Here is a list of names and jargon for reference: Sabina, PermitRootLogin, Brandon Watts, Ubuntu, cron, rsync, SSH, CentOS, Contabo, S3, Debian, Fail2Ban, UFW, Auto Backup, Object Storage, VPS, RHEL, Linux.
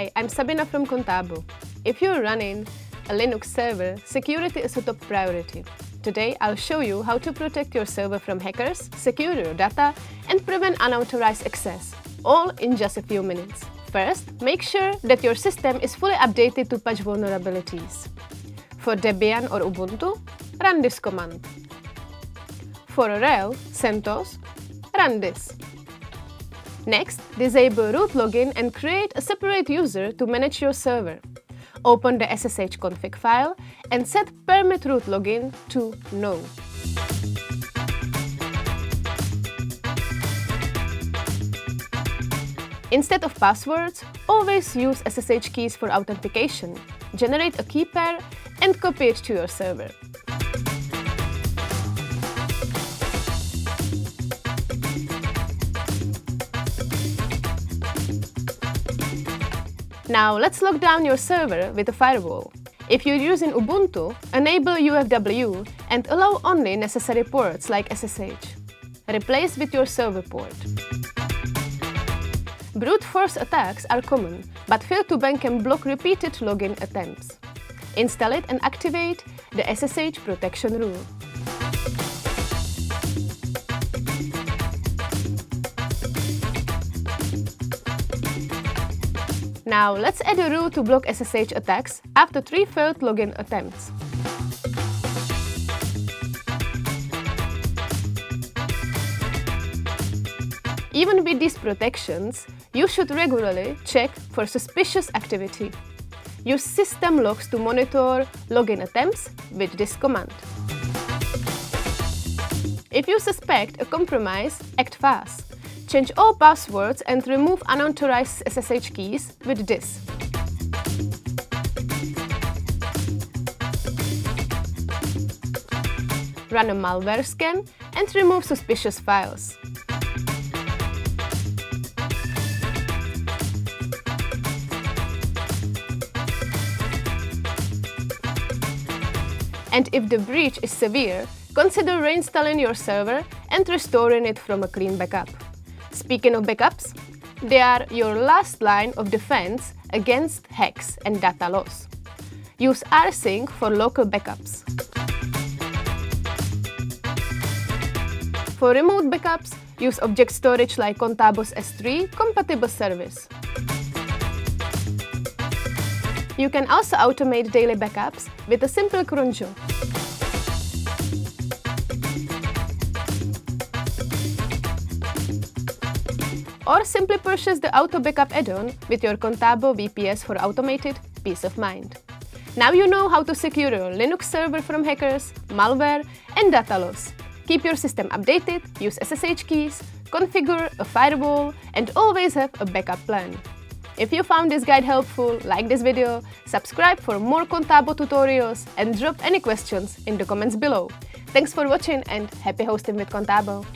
Hi, I'm Sabina from Contabo. If you're running a Linux server, security is a top priority. Today, I'll show you how to protect your server from hackers, secure your data, and prevent unauthorized access, all in just a few minutes. First, make sure that your system is fully updated to patch vulnerabilities. For Debian or Ubuntu, run this command. For RHEL, CentOS, run this. Next, disable root login and create a separate user to manage your server. Open the SSH config file and set PermitRootLogin to no. Instead of passwords, always use SSH keys for authentication. Generate a key pair and copy it to your server. Now let's lock down your server with a firewall. If you're using Ubuntu, enable UFW and allow only necessary ports like SSH. Replace with your server port. Brute force attacks are common, but Fail2Ban can block repeated login attempts. Install it and activate the SSH protection rule. Now let's add a rule to block SSH attacks after 3 failed login attempts. Even with these protections, you should regularly check for suspicious activity. Use system logs to monitor login attempts with this command. If you suspect a compromise, act fast. Change all passwords and remove unauthorized SSH keys with this. Run a malware scan and remove suspicious files. And if the breach is severe, consider reinstalling your server and restoring it from a clean backup. Speaking of backups, they are your last line of defense against hacks and data loss. Use rsync for local backups. For remote backups, use object storage like Contabo's S3 compatible service. You can also automate daily backups with a simple cron job. Or simply purchase the Auto Backup add-on with your Contabo VPS for automated peace of mind. Now you know how to secure your Linux server from hackers, malware, and data loss. Keep your system updated, use SSH keys, configure a firewall, and always have a backup plan. If you found this guide helpful, like this video, subscribe for more Contabo tutorials, and drop any questions in the comments below. Thanks for watching and happy hosting with Contabo!